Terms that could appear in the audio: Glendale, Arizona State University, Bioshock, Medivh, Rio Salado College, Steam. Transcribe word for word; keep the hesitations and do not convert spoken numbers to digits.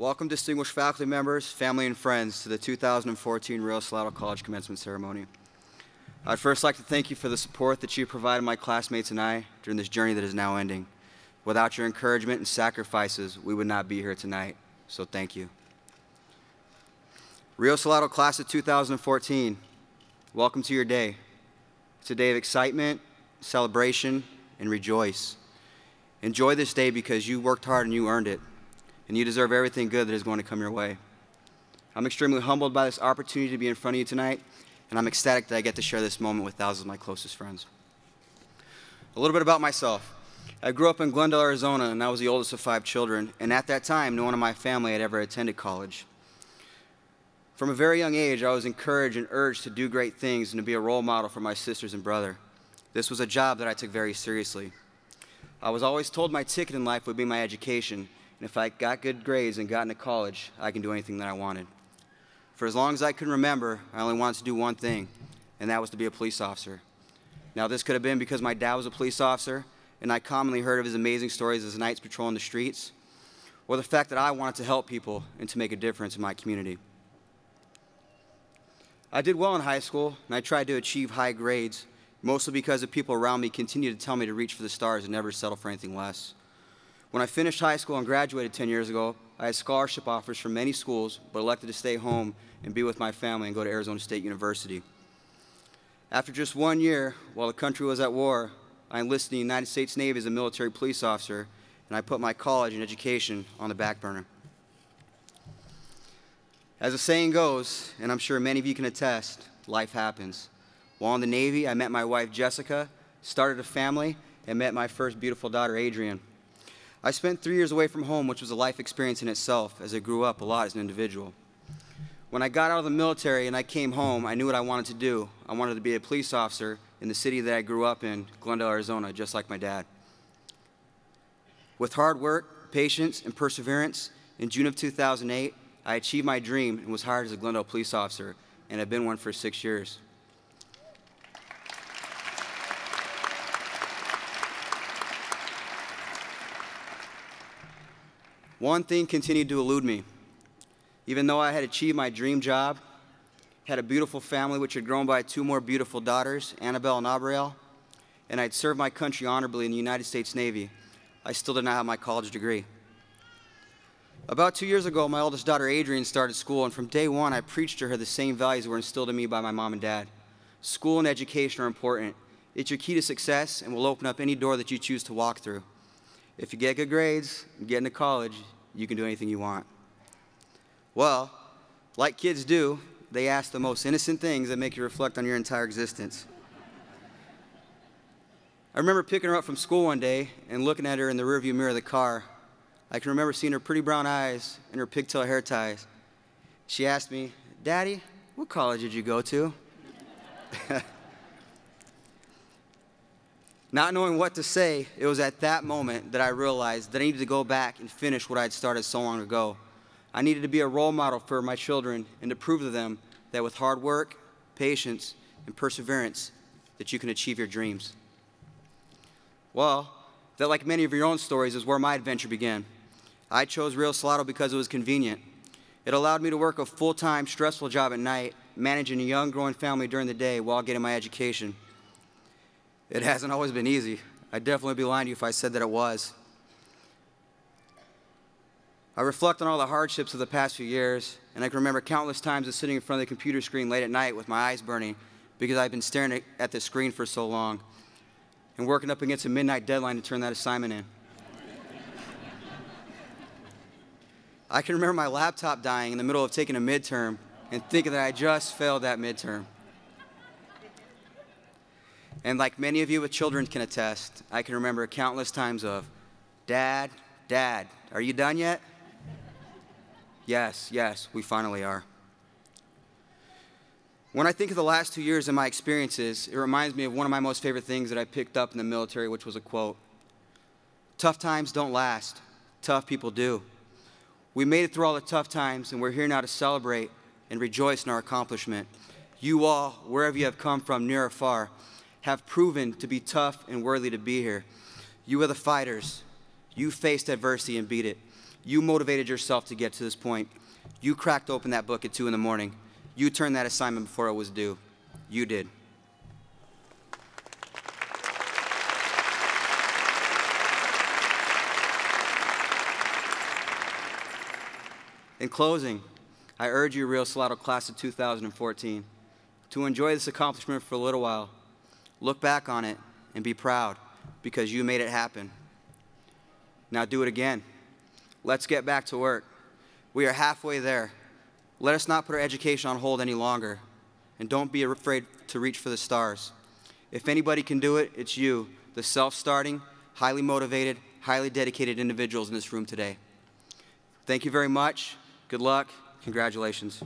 Welcome, distinguished faculty members, family, and friends to the two thousand fourteen Rio Salado College Commencement Ceremony. I'd first like to thank you for the support that you provided my classmates and I during this journey that is now ending. Without your encouragement and sacrifices, we would not be here tonight, so thank you. Rio Salado Class of two thousand fourteen, welcome to your day. It's a day of excitement, celebration, and rejoice. Enjoy this day because you worked hard and you earned it, and you deserve everything good that is going to come your way. I'm extremely humbled by this opportunity to be in front of you tonight, and I'm ecstatic that I get to share this moment with thousands of my closest friends. A little bit about myself. I grew up in Glendale, Arizona, and I was the oldest of five children, and at that time, no one in my family had ever attended college. From a very young age, I was encouraged and urged to do great things and to be a role model for my sisters and brother. This was a job that I took very seriously. I was always told my ticket in life would be my education, and if I got good grades and got into college, I can do anything that I wanted. For as long as I can remember, I only wanted to do one thing, and that was to be a police officer. Now, this could have been because my dad was a police officer, and I commonly heard of his amazing stories as nights patrolling the streets, or the fact that I wanted to help people and to make a difference in my community. I did well in high school, and I tried to achieve high grades, mostly because the people around me continued to tell me to reach for the stars and never settle for anything less. When I finished high school and graduated ten years ago, I had scholarship offers from many schools, but elected to stay home and be with my family and go to Arizona State University. After just one year, while the country was at war, I enlisted in the United States Navy as a military police officer, and I put my college and education on the back burner. As the saying goes, and I'm sure many of you can attest, life happens. While in the Navy, I met my wife, Jessica, started a family, and met my first beautiful daughter, Adrienne. I spent three years away from home, which was a life experience in itself, as I grew up a lot as an individual. When I got out of the military and I came home, I knew what I wanted to do. I wanted to be a police officer in the city that I grew up in, Glendale, Arizona, just like my dad. With hard work, patience, and perseverance, in June of two thousand eight, I achieved my dream and was hired as a Glendale police officer, and have been one for six years. One thing continued to elude me. Even though I had achieved my dream job, had a beautiful family which had grown by two more beautiful daughters, Annabelle and Abrielle, and I'd served my country honorably in the United States Navy, I still did not have my college degree. About two years ago, my oldest daughter, Adrienne, started school, and from day one, I preached to her the same values that were instilled in me by my mom and dad. School and education are important. It's your key to success and will open up any door that you choose to walk through. If you get good grades and get into college, you can do anything you want. Well, like kids do, they ask the most innocent things that make you reflect on your entire existence. I remember picking her up from school one day and looking at her in the rearview mirror of the car. I can remember seeing her pretty brown eyes and her pigtail hair ties. She asked me, "Daddy, what college did you go to?" Not knowing what to say, it was at that moment that I realized that I needed to go back and finish what I had started so long ago. I needed to be a role model for my children and to prove to them that with hard work, patience, and perseverance, that you can achieve your dreams. Well, that, like many of your own stories, is where my adventure began. I chose Rio Salado because it was convenient. It allowed me to work a full-time, stressful job at night, managing a young, growing family during the day while getting my education. It hasn't always been easy. I'd definitely be lying to you if I said that it was. I reflect on all the hardships of the past few years, and I can remember countless times of sitting in front of the computer screen late at night with my eyes burning because I've been staring at the screen for so long, and working up against a midnight deadline to turn that assignment in. I can remember my laptop dying in the middle of taking a midterm and thinking that I just failed that midterm. And like many of you with children can attest, I can remember countless times of, "Dad, Dad, are you done yet?" "Yes, yes, we finally are." When I think of the last two years and my experiences, it reminds me of one of my most favorite things that I picked up in the military, which was a quote. "Tough times don't last. Tough people do." We made it through all the tough times, and we're here now to celebrate and rejoice in our accomplishment. You all, wherever you have come from, near or far, have proven to be tough and worthy to be here. You are the fighters. You faced adversity and beat it. You motivated yourself to get to this point. You cracked open that book at two in the morning. You turned that assignment before it was due. You did. In closing, I urge you, Rio Salado class of two thousand fourteen, to enjoy this accomplishment for a little while. Look back on it and be proud, because you made it happen. Now do it again. Let's get back to work. We are halfway there. Let us not put our education on hold any longer. And don't be afraid to reach for the stars. If anybody can do it, it's you, the self-starting, highly motivated, highly dedicated individuals in this room today. Thank you very much. Good luck. Congratulations.